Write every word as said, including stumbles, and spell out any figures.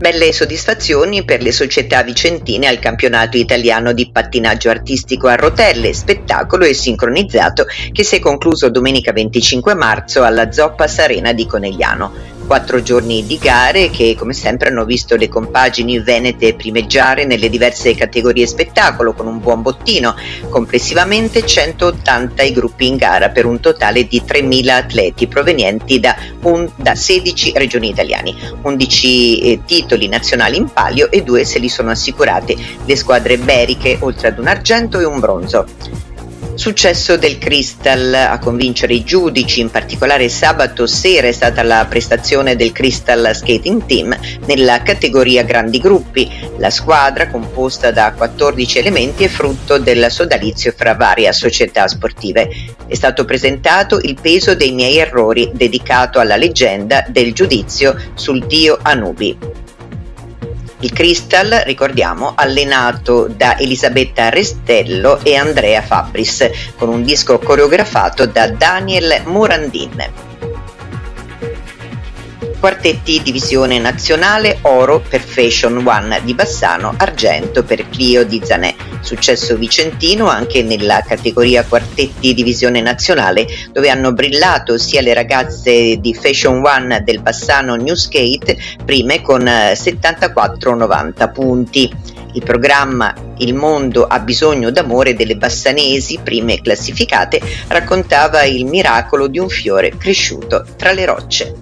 Belle soddisfazioni per le società vicentine al campionato italiano di pattinaggio artistico a rotelle, spettacolo e sincronizzato che si è concluso domenica venticinque marzo alla Zoppas Arena di Conegliano. Quattro giorni di gare che, come sempre, hanno visto le compagini venete primeggiare nelle diverse categorie spettacolo con un buon bottino. Complessivamente centottanta i gruppi in gara per un totale di tremila atleti provenienti da, un, da sedici regioni italiane, undici eh, titoli nazionali in palio e due se li sono assicurate le squadre beriche, oltre ad un argento e un bronzo. Successo del Cristal a convincere i giudici, in particolare sabato sera è stata la prestazione del Cristal Skating Team nella categoria grandi gruppi. La squadra, composta da quattordici elementi, è frutto del sodalizio fra varie società sportive. È stato presentato Il peso dei miei errori, dedicato alla leggenda del giudizio sul dio Anubi. Il Cristal, ricordiamo, allenato da Elisabetta Restello e Andrea Fabris, con un disco coreografato da Daniel Morandin. Quartetti divisione nazionale: oro per Fashion One di Bassano, argento per Clio di Zanè. Successo vicentino anche nella categoria quartetti divisione nazionale, dove hanno brillato sia le ragazze di Fashion One del Bassano New Skate, prime con settantaquattro novanta punti. Il programma Il mondo ha bisogno d'amore delle bassanesi, prime classificate, raccontava il miracolo di un fiore cresciuto tra le rocce.